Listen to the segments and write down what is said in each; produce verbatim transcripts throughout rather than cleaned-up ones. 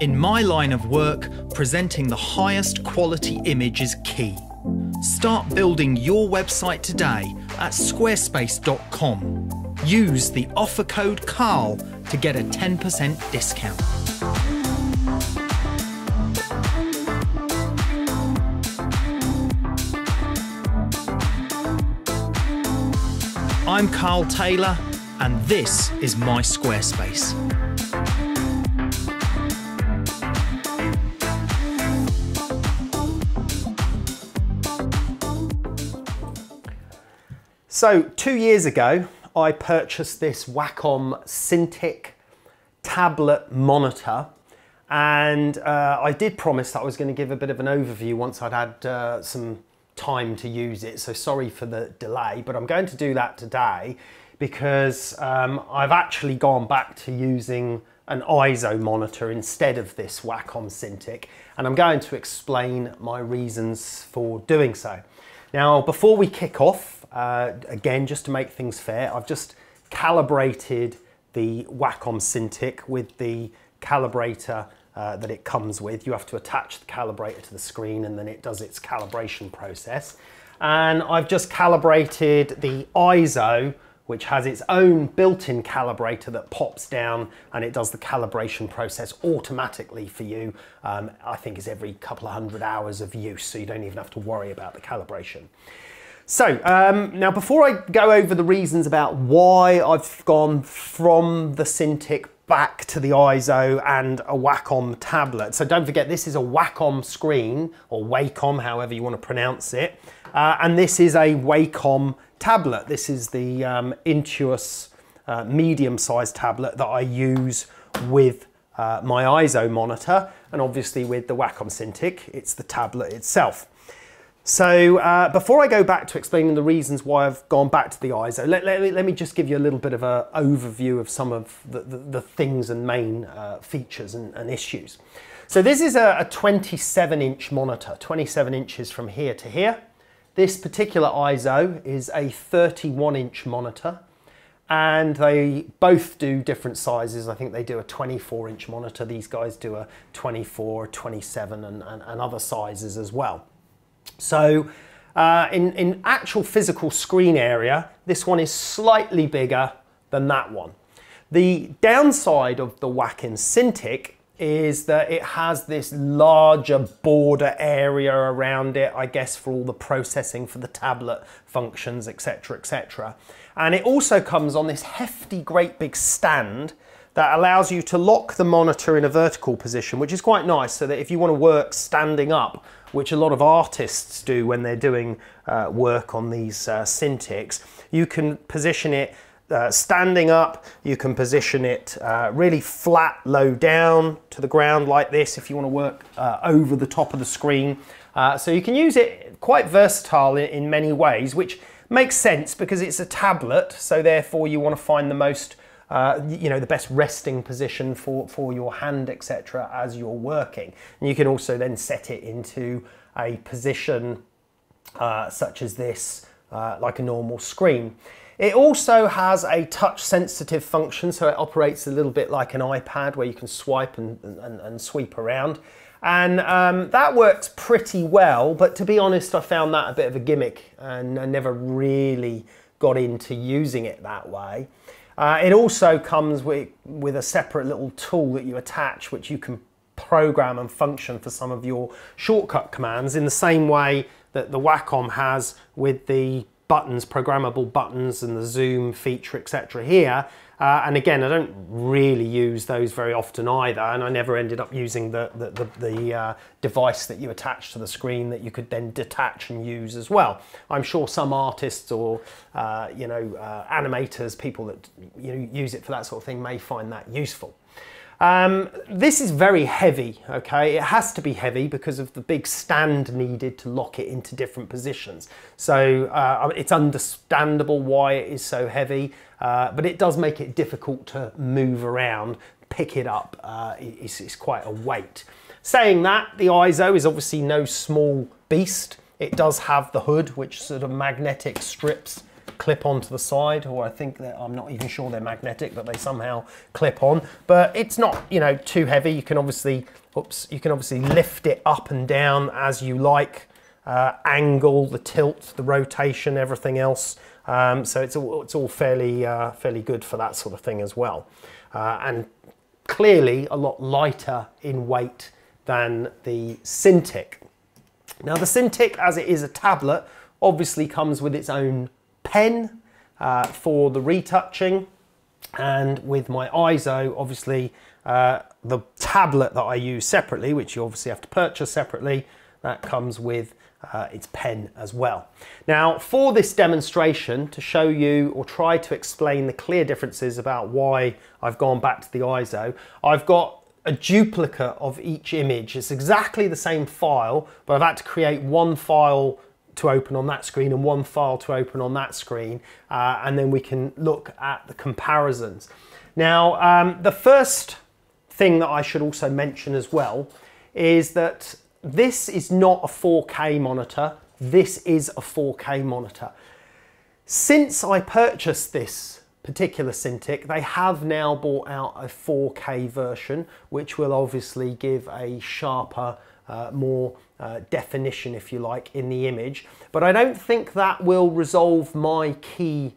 In my line of work, presenting the highest quality image is key. Start building your website today at squarespace dot com. Use the offer code CARL to get a ten percent discount. I'm Carl Taylor, and this is my Squarespace. So two years ago, I purchased this Wacom Cintiq tablet monitor, and uh, I did promise that I was going to give a bit of an overview once I'd had uh, some time to use it, so sorry for the delay, but I'm going to do that today because um, I've actually gone back to using an Eizo monitor instead of this Wacom Cintiq, and I'm going to explain my reasons for doing so. Now, before we kick off, uh, again, just to make things fair, I've just calibrated the Wacom Cintiq with the calibrator Uh, that it comes with. You have to attach the calibrator to the screen and then it does its calibration process. And I've just calibrated the Eizo, which has its own built-in calibrator that pops down and it does the calibration process automatically for you. Um, I think it's every couple of hundred hours of use, so you don't even have to worry about the calibration. So, um, now before I go over the reasons about why I've gone from the Cintiq back to the Eizo and a Wacom tablet. So don't forget, this is a Wacom screen, or Wacom, however you want to pronounce it. Uh, and this is a Wacom tablet. This is the um, Intuos uh, medium-sized tablet that I use with uh, my Eizo monitor. And obviously with the Wacom Cintiq, it's the tablet itself. So uh, before I go back to explaining the reasons why I've gone back to the Eizo, let, let, me, let me just give you a little bit of an overview of some of the, the, the things and main uh, features and, and issues. So this is a twenty-seven inch monitor, twenty-seven inches from here to here. This particular Eizo is a thirty-one inch monitor, and they both do different sizes. I think they do a twenty-four inch monitor. These guys do a twenty-four, twenty-seven and, and, and other sizes as well. So uh, in, in actual physical screen area, this one is slightly bigger than that one. The downside of the Wacom Cintiq is that it has this larger border area around it, I guess for all the processing for the tablet functions, et cetera, et cetera. And it also comes on this hefty, great big stand that allows you to lock the monitor in a vertical position, which is quite nice, so that if you want to work standing up, which a lot of artists do when they're doing uh, work on these uh, Cintiqs, you can position it uh, standing up, you can position it uh, really flat, low down to the ground like this if you want to work uh, over the top of the screen. Uh, so you can use it quite versatile in, in many ways, which makes sense because it's a tablet, so therefore you want to find the most Uh, you know, the best resting position for, for your hand, et cetera, as you're working. And you can also then set it into a position uh, such as this, uh, like a normal screen. It also has a touch-sensitive function, so it operates a little bit like an iPad where you can swipe and, and, and sweep around. And um, that works pretty well, but to be honest, I found that a bit of a gimmick and I never really got into using it that way. Uh, it also comes with, with a separate little tool that you attach, which you can program and function for some of your shortcut commands in the same way that the Wacom has with the buttons, programmable buttons and the zoom feature, et cetera here. Uh, and again, I don't really use those very often either, and I never ended up using the, the, the, the uh, device that you attach to the screen that you could then detach and use as well. I'm sure some artists or uh, you know, uh, animators, people that you know, use it for that sort of thing may find that useful. Um, this is very heavy, okay? It has to be heavy because of the big stand needed to lock it into different positions. So uh, it's understandable why it is so heavy, uh, but it does make it difficult to move around, pick it up. Uh, it's, it's quite a weight. Saying that, the Eizo is obviously no small beast. It does have the hood, which sort of magnetic strips clip onto the side, or I think that, I'm not even sure they're magnetic, but they somehow clip on. But it's not, you know, too heavy. You can obviously, oops, you can obviously lift it up and down as you like, uh, angle, the tilt, the rotation, everything else. Um, so it's all, it's all fairly, uh, fairly good for that sort of thing as well. Uh, and clearly a lot lighter in weight than the Cintiq. Now the Cintiq, as it is a tablet, obviously comes with its own pen uh, for the retouching, and with my Eizo, obviously uh, the tablet that I use separately, which you obviously have to purchase separately, that comes with uh, its pen as well. Now for this demonstration, to show you or try to explain the clear differences about why I've gone back to the Eizo, I've got a duplicate of each image. It's exactly the same file, but I've had to create one file to open on that screen and one file to open on that screen, uh, and then we can look at the comparisons. Now um, the first thing that I should also mention as well is that this is not a four K monitor. This is a four K monitor. Since I purchased this particular Cintiq, they have now brought out a four K version, which will obviously give a sharper, uh, more uh, definition, if you like, in the image. But I don't think that will resolve my key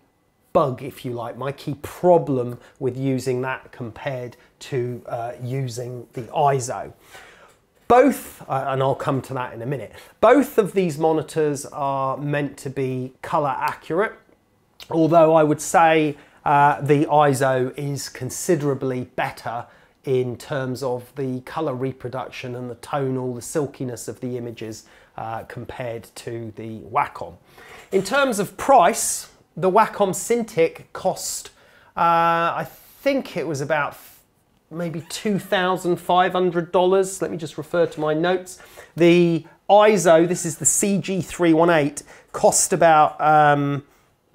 bug, if you like, my key problem with using that compared to uh, using the Eizo. Both, uh, and I'll come to that in a minute, both of these monitors are meant to be color accurate, although I would say Uh, the Eizo is considerably better in terms of the colour reproduction and the tonal, the silkiness of the images uh, compared to the Wacom. In terms of price, the Wacom Cintiq cost, uh, I think it was about maybe two thousand five hundred dollars. Let me just refer to my notes. The Eizo, this is the C G three one eight, cost about um,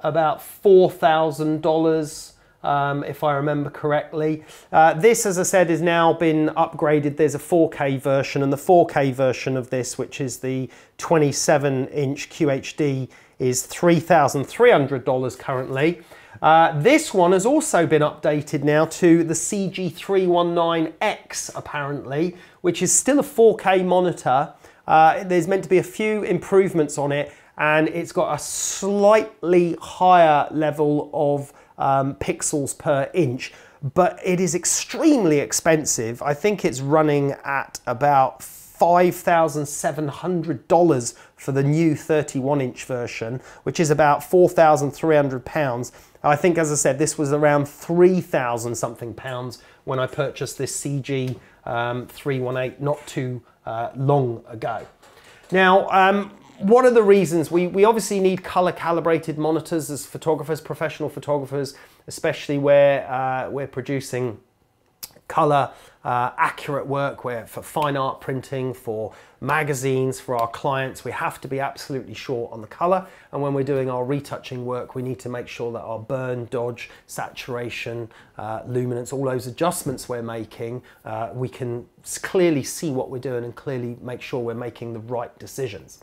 about four thousand dollars, um, if I remember correctly. Uh, this, as I said, has now been upgraded. There's a four K version, and the four K version of this, which is the twenty-seven inch Q H D, is three thousand three hundred dollars currently. Uh, this one has also been updated now to the C G three one nine X, apparently, which is still a four K monitor. Uh, there's meant to be a few improvements on it, and it's got a slightly higher level of um, pixels per inch, but it is extremely expensive. I think it's running at about five thousand seven hundred dollars for the new thirty-one inch version, which is about four thousand three hundred pounds. I think, as I said, this was around three thousand something pounds when I purchased this C G um, three one eight not too uh, long ago. Now, um, what are the reasons? We, we obviously need color calibrated monitors as photographers, professional photographers, especially where uh, we're producing color uh, accurate work, where for fine art printing, for magazines, for our clients, we have to be absolutely sure on the color. And when we're doing our retouching work, we need to make sure that our burn, dodge, saturation, uh, luminance, all those adjustments we're making, uh, we can clearly see what we're doing and clearly make sure we're making the right decisions.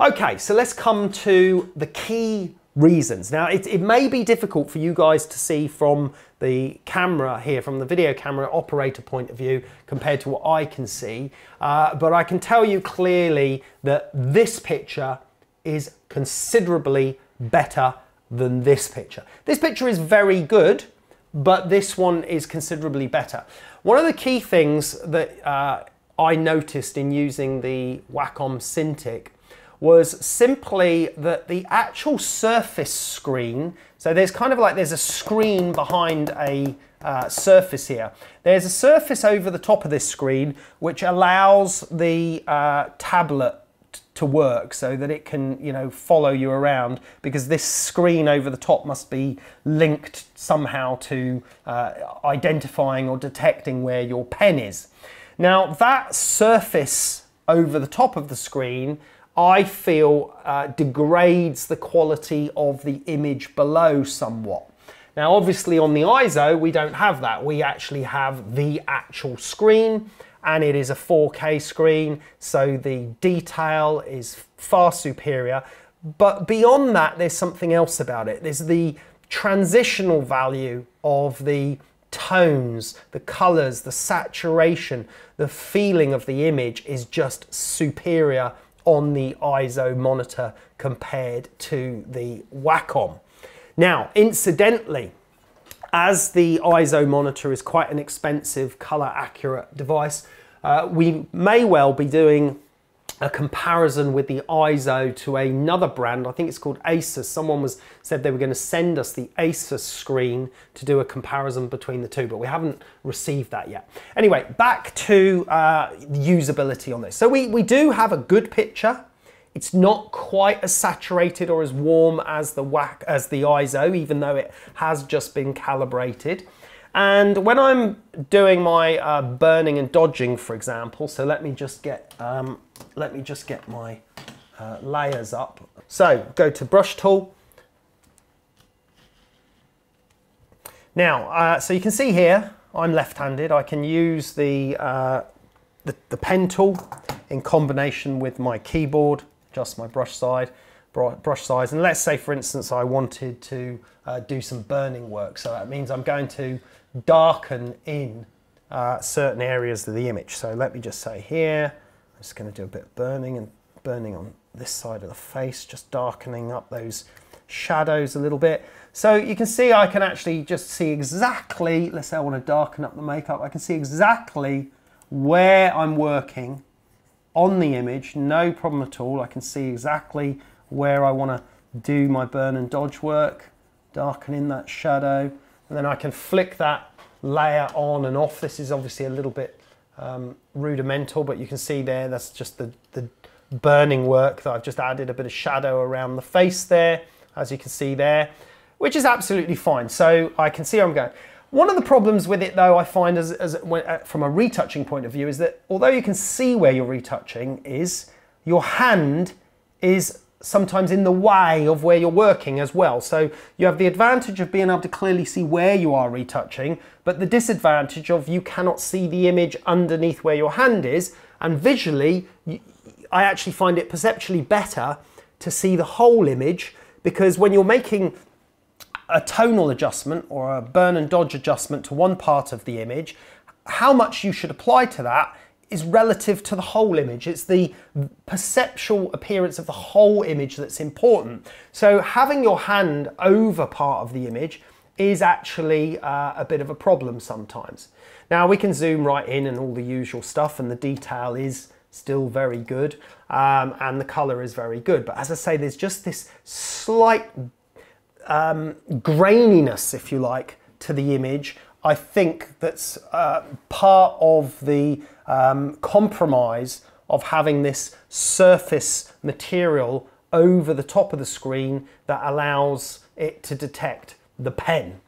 Okay, so let's come to the key reasons. Now, it, it may be difficult for you guys to see from the camera here, from the video camera operator point of view, compared to what I can see, uh, but I can tell you clearly that this picture is considerably better than this picture. This picture is very good, but this one is considerably better. One of the key things that uh, I noticed in using the Wacom Cintiq was simply that the actual surface screen, so there's kind of like there's a screen behind a uh, surface here. There's a surface over the top of this screen which allows the uh, tablet to work so that it can, you know, follow you around, because this screen over the top must be linked somehow to uh, identifying or detecting where your pen is. Now that surface over the top of the screen, I feel uh, degrades the quality of the image below somewhat. Now obviously on the Eizo we don't have that. We actually have the actual screen, and it is a four K screen, so the detail is far superior. But beyond that, there's something else about it. There's the transitional value of the tones, the colors, the saturation, the feeling of the image is just superior on the Eizo monitor compared to the Wacom. Now, incidentally, as the Eizo monitor is quite an expensive color accurate device, uh, we may well be doing a comparison with the Eizo to another brand. I think it's called Asus. Someone was said they were going to send us the Asus screen to do a comparison between the two, but we haven't received that yet. Anyway, back to uh, usability on this. So we, we do have a good picture. It's not quite as saturated or as warm as the Wac as the Eizo, even though it has just been calibrated. And when I'm doing my uh, burning and dodging, for example, so let me just get um, let me just get my uh, layers up. So go to brush tool. Now, uh, so you can see here, I'm left-handed. I can use the, uh, the the pen tool in combination with my keyboard, adjust my brush side. brush size, and let's say for instance I wanted to uh, do some burning work, so that means I'm going to darken in uh, certain areas of the image. So let me just say here, I'm just going to do a bit of burning and burning on this side of the face, just darkening up those shadows a little bit. So you can see I can actually just see exactly, let's say I want to darken up the makeup, I can see exactly where I'm working on the image, no problem at all. I can see exactly where I want to do my burn and dodge work, darken in that shadow, and then I can flick that layer on and off. This is obviously a little bit um, rudimental, but you can see there that's just the, the burning work that I've just added a bit of shadow around the face there, as you can see there, which is absolutely fine. So I can see where I'm going. One of the problems with it though I find as, as from a retouching point of view is that although you can see where your retouching is, your hand is sometimes in the way of where you're working as well. So you have the advantage of being able to clearly see where you are retouching, but the disadvantage of you cannot see the image underneath where your hand is, and visually, I actually find it perceptually better to see the whole image, because when you're making a tonal adjustment or a burn and dodge adjustment to one part of the image, how much you should apply to that is relative to the whole image. It's the perceptual appearance of the whole image that's important. So having your hand over part of the image is actually uh, a bit of a problem sometimes. Now we can zoom right in and all the usual stuff, and the detail is still very good, um, and the color is very good. But as I say, there's just this slight um, graininess, if you like, to the image. I think that's uh, part of the um, compromise of having this surface material over the top of the screen that allows it to detect the pen.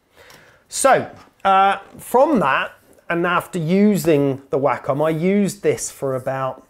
So uh, from that, and after using the Wacom, I used this for about,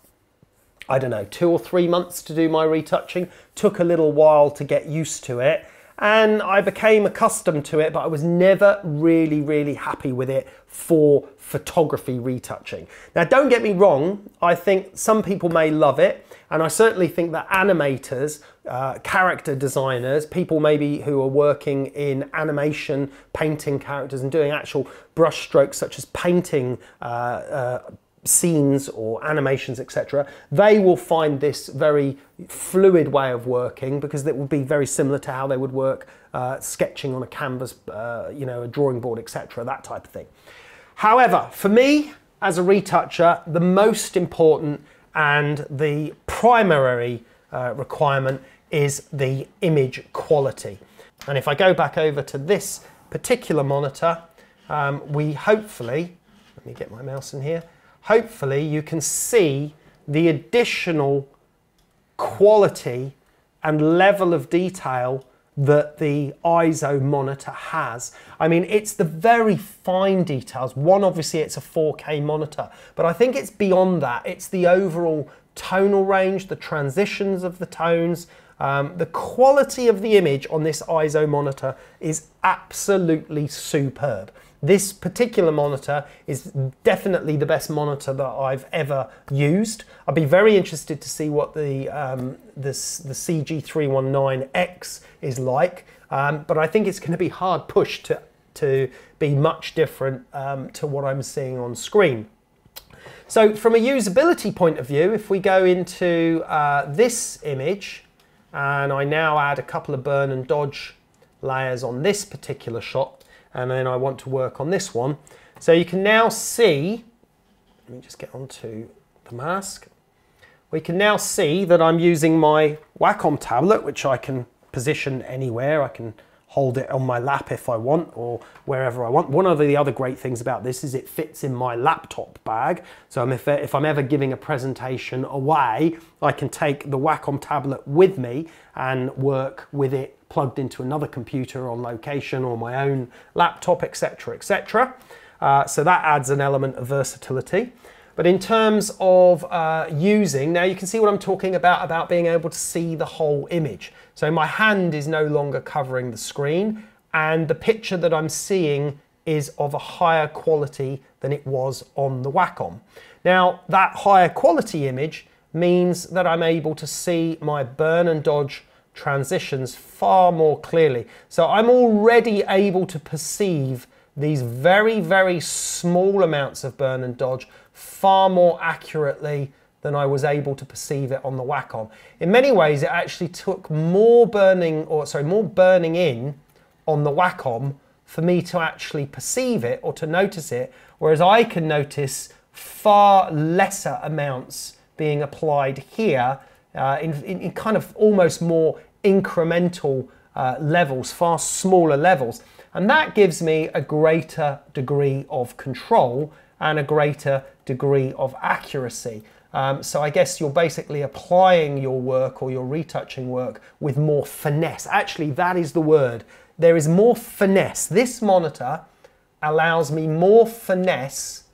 I don't know, two or three months to do my retouching. Took a little while to get used to it. And I became accustomed to it, but I was never really, really happy with it for photography retouching. Now, don't get me wrong, I think some people may love it, and I certainly think that animators, uh, character designers, people maybe who are working in animation, painting characters and doing actual brush strokes such as painting uh, uh, scenes or animations, et cetera, they will find this very fluid way of working, because that would be very similar to how they would work uh, sketching on a canvas, uh, you know, a drawing board, et cetera, that type of thing. However, for me, as a retoucher, the most important and the primary uh, requirement is the image quality. And if I go back over to this particular monitor, um, we hopefully, let me get my mouse in here, hopefully you can see the additional quality and level of detail that the Eizo monitor has. I mean, it's the very fine details. One, obviously it's a four K monitor, but I think it's beyond that. It's the overall tonal range, the transitions of the tones, um, the quality of the image on this Eizo monitor is absolutely superb. This particular monitor is definitely the best monitor that I've ever used. I'd be very interested to see what the, um, this, the C G three one nine X is like, um, but I think it's going to be hard pushed to, to be much different um, to what I'm seeing on screen. So from a usability point of view, if we go into uh, this image, and I now add a couple of burn and dodge layers on this particular shot, and then I want to work on this one. So you can now see, let me just get onto the mask. We can now see that I'm using my Wacom tablet, which I can position anywhere. I can hold it on my lap if I want, or wherever I want. One of the other great things about this is it fits in my laptop bag. So if, if I'm ever giving a presentation away, I can take the Wacom tablet with me and work with it plugged into another computer on location or my own laptop, et cetera, et cetera. Uh, so that adds an element of versatility. But in terms of uh, using, now you can see what I'm talking about, about being able to see the whole image. So my hand is no longer covering the screen, and the picture that I'm seeing is of a higher quality than it was on the Wacom. Now, that higher quality image means that I'm able to see my burn and dodge transitions far more clearly. So I'm already able to perceive these very, very small amounts of burn and dodge far more accurately than I was able to perceive it on the Wacom. In many ways, it actually took more burning, or sorry, more burning in on the Wacom for me to actually perceive it or to notice it, whereas I can notice far lesser amounts being applied here uh, in, in, in kind of almost more incremental uh, levels, far smaller levels. And that gives me a greater degree of control and a greater degree of accuracy. Um, so I guess you're basically applying your work or your retouching work with more finesse. Actually, that is the word. There is more finesse. This monitor allows me more finesse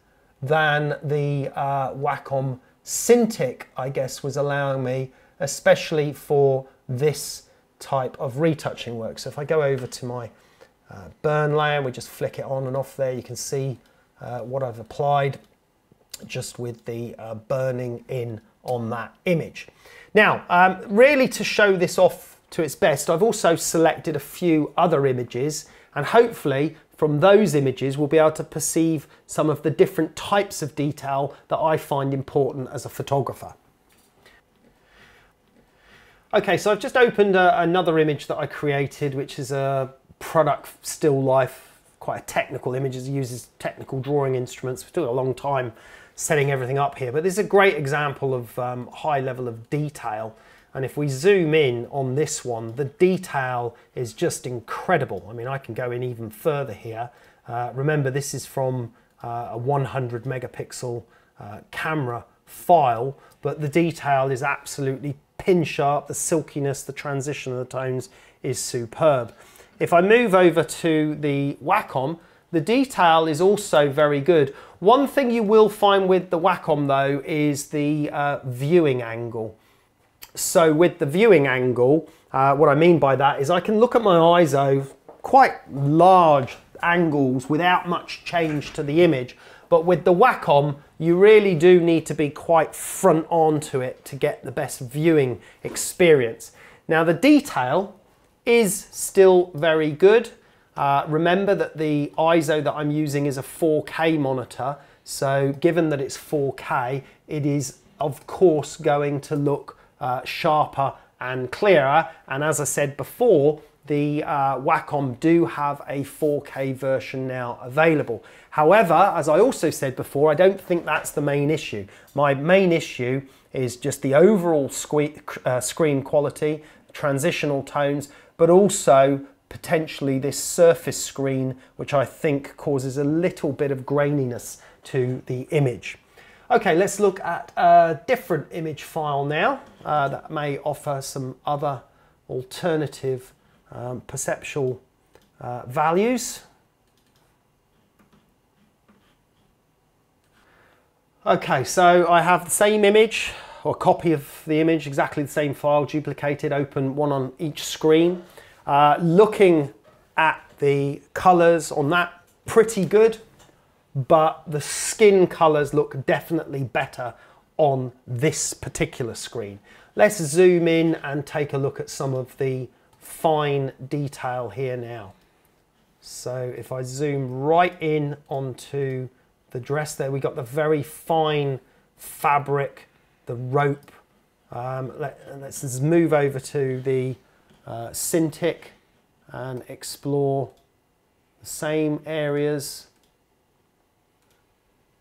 than the uh, Wacom Cintiq, I guess, was allowing me, especially for this type of retouching work. So if I go over to my Uh, burn layer, we just flick it on and off there, you can see uh, what I've applied just with the uh, burning in on that image. Now, um, really to show this off to its best, I've also selected a few other images, and hopefully from those images we'll be able to perceive some of the different types of detail that I find important as a photographer. Okay, so I've just opened a, another image that I created, which is a product still life, quite a technical image. It uses technical drawing instruments. We took a long time setting everything up here, but this is a great example of um, high level of detail. And if we zoom in on this one, the detail is just incredible. I mean, I can go in even further here. Uh, remember, this is from uh, a one hundred megapixel uh, camera file, but the detail is absolutely pin sharp. The silkiness, the transition of the tones is superb. If I move over to the Wacom, the detail is also very good. One thing you will find with the Wacom though is the uh, viewing angle. So with the viewing angle, uh, what I mean by that is I can look at my I S O quite large angles without much change to the image. But with the Wacom, you really do need to be quite front on to it to get the best viewing experience. Now the detail is still very good. Uh, remember that the I S O that I'm using is a four K monitor, so given that it's four K, it is of course going to look uh, sharper and clearer, and as I said before, the uh, Wacom do have a four K version now available. However, as I also said before, I don't think that's the main issue. My main issue is just the overall uh, screen quality, transitional tones, but also potentially this surface screen, which I think causes a little bit of graininess to the image. Okay, let's look at a different image file now uh, that may offer some other alternative um, perceptual uh, values. Okay, so I have the same image, or a copy of the image, exactly the same file, duplicated, open one on each screen. Uh, looking at the colors on that pretty good, but the skin colors look definitely better on this particular screen. Let's zoom in and take a look at some of the fine detail here now. So if I zoom right in onto the dress there, we got the very fine fabric, the rope. Um, let, let's just move over to the uh, Cintiq and explore the same areas.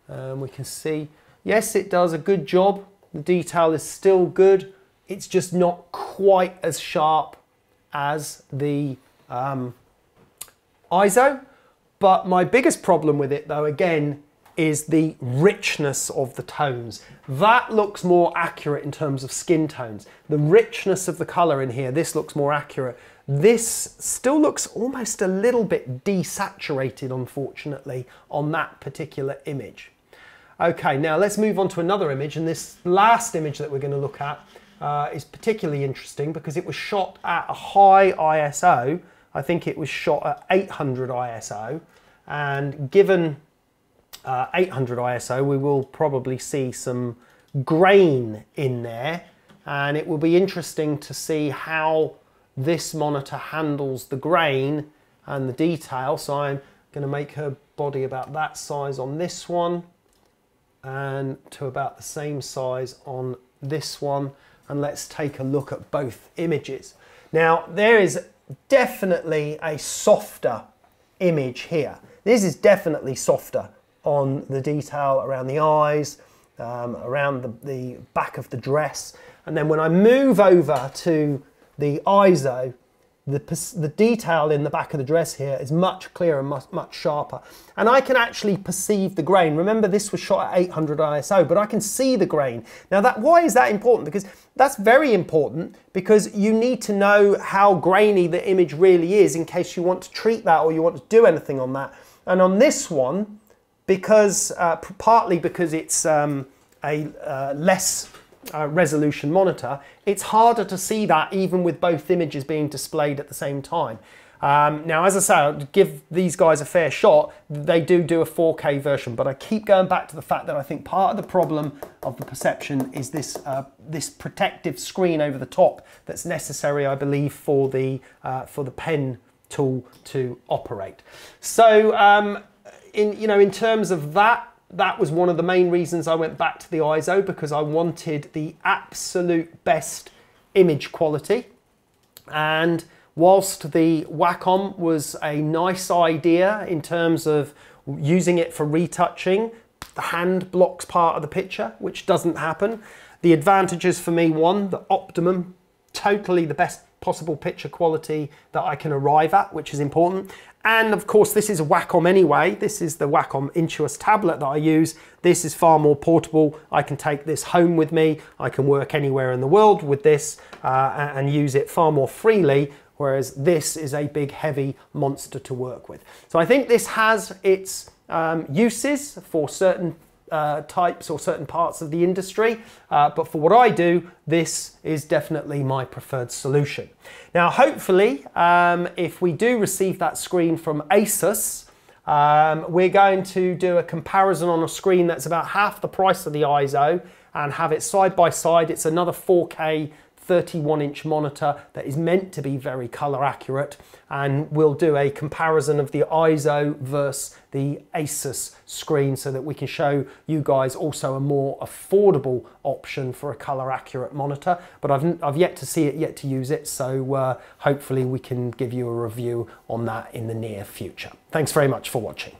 Um, we can see, yes, it does a good job. The detail is still good. It's just not quite as sharp as the um, Eizo. But my biggest problem with it, though, again, is the richness of the tones. That looks more accurate in terms of skin tones. The richness of the color in here, this looks more accurate. This still looks almost a little bit desaturated, unfortunately, on that particular image. Okay, now let's move on to another image, and this last image that we're going to look at uh, is particularly interesting because it was shot at a high I S O. I think it was shot at eight hundred I S O, and given Uh, eight hundred I S O, we will probably see some grain in there, and it will be interesting to see how this monitor handles the grain and the detail. So I'm going to make her body about that size on this one, and to about the same size on this one, and let's take a look at both images. Now there is definitely a softer image here. This is definitely softer on the detail around the eyes, um, around the, the back of the dress. And then when I move over to the Eizo, the, the detail in the back of the dress here is much clearer and much, much sharper. And I can actually perceive the grain. Remember, this was shot at eight hundred I S O, but I can see the grain. Now, that, why is that important? Because that's very important, because you need to know how grainy the image really is in case you want to treat that or you want to do anything on that. And on this one, because uh, partly because it's um, a uh, less uh, resolution monitor, it's harder to see that even with both images being displayed at the same time. Um, now, as I say, I'll give these guys a fair shot. They do do a four K version, but I keep going back to the fact that I think part of the problem of the perception is this, uh, this protective screen over the top that's necessary, I believe, for the, uh, for the pen tool to operate. So, um, In, you know, in terms of that, that was one of the main reasons I went back to the Eizo, because I wanted the absolute best image quality. And whilst the Wacom was a nice idea in terms of using it for retouching, the hand blocks part of the picture, which doesn't happen. The advantages for me, one, the optimum, totally the best possible picture quality that I can arrive at, which is important. And of course, this is a Wacom anyway. This is the Wacom Intuos tablet that I use. This is far more portable. I can take this home with me. I can work anywhere in the world with this uh, and use it far more freely, whereas this is a big, heavy monster to work with. So I think this has its um, uses for certain Uh, types or certain parts of the industry, uh, but for what I do, this is definitely my preferred solution. Now hopefully, um, if we do receive that screen from Asus, um, we're going to do a comparison on a screen that's about half the price of the Eizo and have it side by side. It's another four K thirty-one inch monitor that is meant to be very color accurate, and we'll do a comparison of the Eizo versus the Asus screen so that we can show you guys also a more affordable option for a color accurate monitor. But I've, I've yet to see it, yet to use it, so uh, hopefully we can give you a review on that in the near future. Thanks very much for watching.